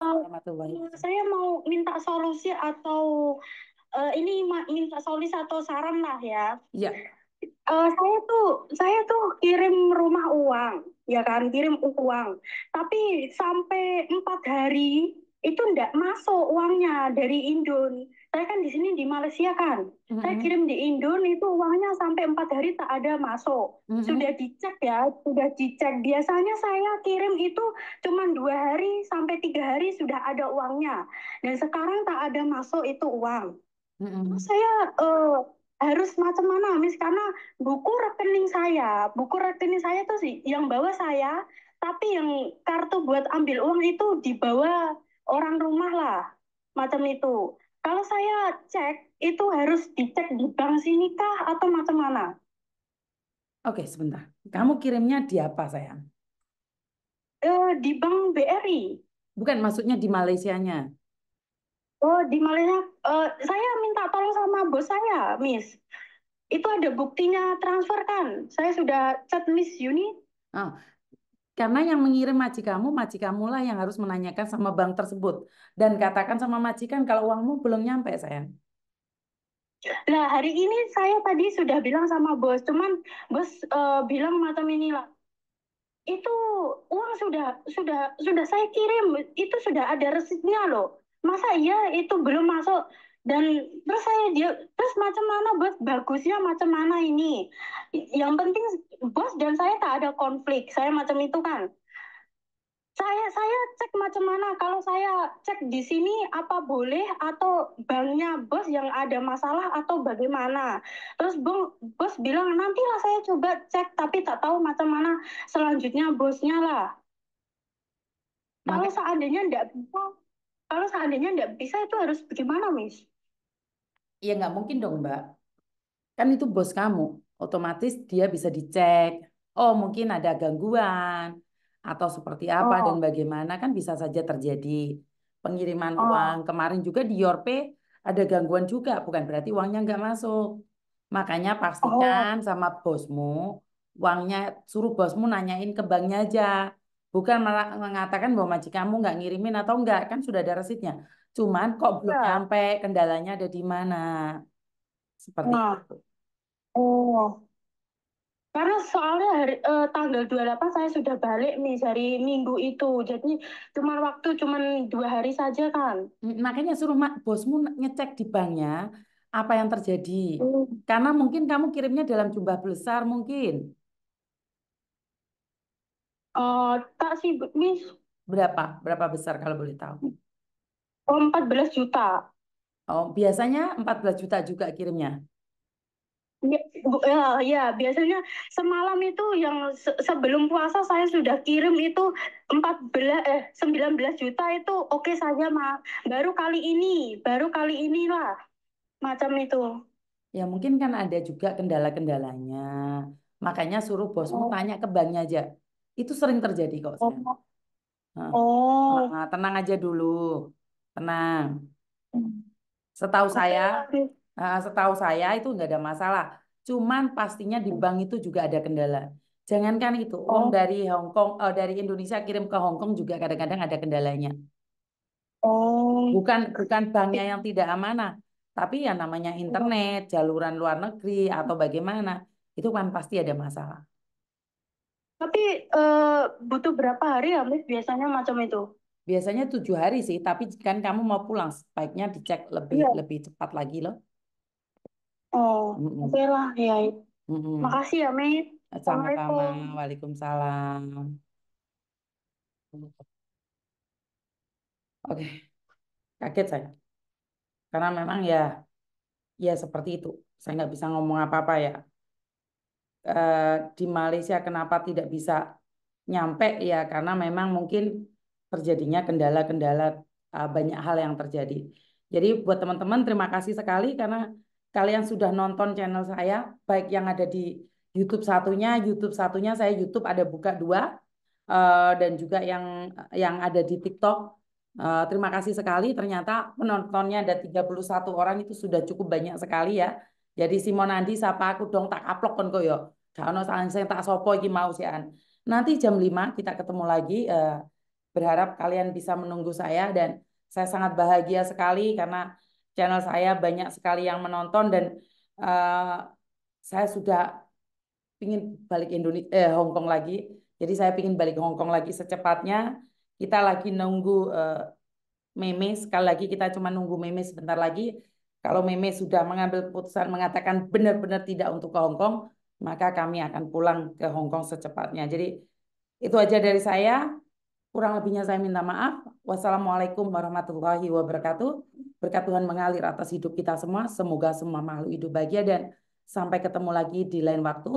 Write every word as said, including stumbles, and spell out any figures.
Saya mau minta solusi atau uh, ini minta solusi atau saran lah ya. Iya. Uh, saya tuh saya tuh kirim rumah uang, ya kan, kirim uang. Tapi sampai empat hari itu ndak masuk uangnya dari Indon. Saya kan di sini di Malaysia kan. Mm-hmm. Saya kirim di Indon itu uangnya sampai empat hari tak ada masuk. Mm-hmm. Sudah dicek ya, sudah dicek. Biasanya saya kirim itu cuma dua hari sampai tiga hari sudah ada uangnya. Dan sekarang tak ada masuk itu uang. Mm-hmm. Saya uh, harus macam mana, Miss? Karena buku rekening saya, buku rekening saya tuh yang bawa saya, tapi yang kartu buat ambil uang itu dibawa orang rumah lah, macam itu. Kalau saya cek, itu harus dicek di bank sini kah atau macam mana? Oke, sebentar. Kamu kirimnya di apa, sayang? E, di bank B R I. Bukan, maksudnya di Malaysianya. Oh, di Malaysia, uh, saya minta tolong sama bos saya, Miss. Itu ada buktinya transfer kan? Saya sudah chat Miss Yuni. Oh, karena yang mengirim majikamu, majikamulah yang harus menanyakan sama bank tersebut. Dan katakan sama majikan kalau uangmu belum nyampe, sayang. Nah, hari ini saya tadi sudah bilang sama bos. Cuman bos uh, bilang macam inilah. Itu uang sudah sudah sudah saya kirim. Itu sudah ada resitnya loh. Masa iya itu belum masuk? Dan terus saya dia terus macam mana buat bagusnya, macam mana ini? Yang penting bos dan saya tak ada konflik, saya macam itu kan. Saya saya cek macam mana, kalau saya cek di sini apa boleh atau banknya bos yang ada masalah atau bagaimana? Terus bos, bos bilang nantilah saya coba cek, tapi tak tahu macam mana selanjutnya bosnya lah. Kalau seandainya tidak bisa Kalau seandainya nggak bisa itu harus bagaimana, Miss? Ya nggak mungkin dong, Mbak. Kan itu bos kamu. Otomatis dia bisa dicek. Oh, mungkin ada gangguan. Atau seperti apa oh. dan bagaimana. Kan bisa saja terjadi. Pengiriman oh. uang. Kemarin juga di YourPay ada gangguan juga. Bukan berarti uangnya nggak masuk. Makanya pastikan oh. sama bosmu. Uangnya, suruh bosmu nanyain ke banknya aja. Bukan mengatakan bahwa majikamu nggak ngirimin atau enggak, kan sudah ada resitnya. Cuman kok belum nyampe, kendalanya ada di mana? Seperti nah. itu. Oh. Karena soalnya hari, eh, tanggal dua puluh delapan saya sudah balik nih dari minggu itu. Jadi cuma waktu cuma dua hari saja kan. Makanya suruh bosmu ngecek di banknya apa yang terjadi. Hmm. Karena mungkin kamu kirimnya dalam jumlah besar mungkin. Oh, tak sih, Miss. Berapa? Berapa besar kalau boleh tahu? Oh, empat belas juta. Oh, biasanya empat belas juta juga kirimnya? Ya, ya, biasanya semalam itu yang se sebelum puasa saya sudah kirim itu empat belas, eh, sembilan belas juta itu oke saja, Ma. Baru kali ini, baru kali inilah. Macam itu. Ya, mungkin kan ada juga kendala-kendalanya. Makanya suruh bosmu oh. tanya ke banknya aja. Itu sering terjadi kok. Oh. Nah, oh. Nah, tenang aja dulu. Tenang. Setahu saya, setahu saya itu nggak ada masalah. Cuman pastinya di bank itu juga ada kendala. Jangankan itu, oh. Om dari Hong Kong, oh, dari Indonesia kirim ke Hong Kong juga kadang-kadang ada kendalanya. Oh. Bukan bukan banknya yang tidak amanah, tapi ya namanya internet, jaluran luar negeri atau bagaimana, itu kan pasti ada masalah. Tapi uh, butuh berapa hari ya, Miss, biasanya macam itu? Biasanya tujuh hari sih, tapi kan kamu mau pulang, sebaiknya dicek lebih yeah. lebih cepat lagi loh. Oh, mm-mm. oke lah, ya. Mm-mm. Makasih ya, Miss. Sama-sama, waalaikumsalam. Oke, kaget saya. Karena memang ya, ya seperti itu. Saya nggak bisa ngomong apa-apa ya. Di Malaysia kenapa tidak bisa nyampe ya karena memang mungkin terjadinya kendala-kendala, banyak hal yang terjadi. Jadi buat teman-teman terima kasih sekali karena kalian sudah nonton channel saya, baik yang ada di YouTube satunya, YouTube satunya saya YouTube ada buka dua, dan juga yang yang ada di TikTok. Terima kasih sekali, ternyata penontonnya ada tiga puluh satu orang, itu sudah cukup banyak sekali ya. Jadi Simonandi sapa aku dong, tak upload kon koyo. Gak ono salah sing tak sopo iki mau sian. Nanti jam lima kita ketemu lagi. Berharap kalian bisa menunggu saya, dan saya sangat bahagia sekali karena channel saya banyak sekali yang menonton, dan uh, saya sudah ingin balik Indonesia, eh, Hong Kong lagi. Jadi saya ingin balik Hong Kong lagi secepatnya. Kita lagi nunggu uh, meme, sekali lagi kita cuma nunggu meme sebentar lagi. Kalau meme sudah mengambil keputusan mengatakan benar-benar tidak untuk ke Hong Kong, maka kami akan pulang ke Hong Kong secepatnya. Jadi itu aja dari saya. Kurang lebihnya saya minta maaf. Wassalamualaikum warahmatullahi wabarakatuh. Berkat Tuhan mengalir atas hidup kita semua. Semoga semua makhluk hidup bahagia, dan sampai ketemu lagi di lain waktu.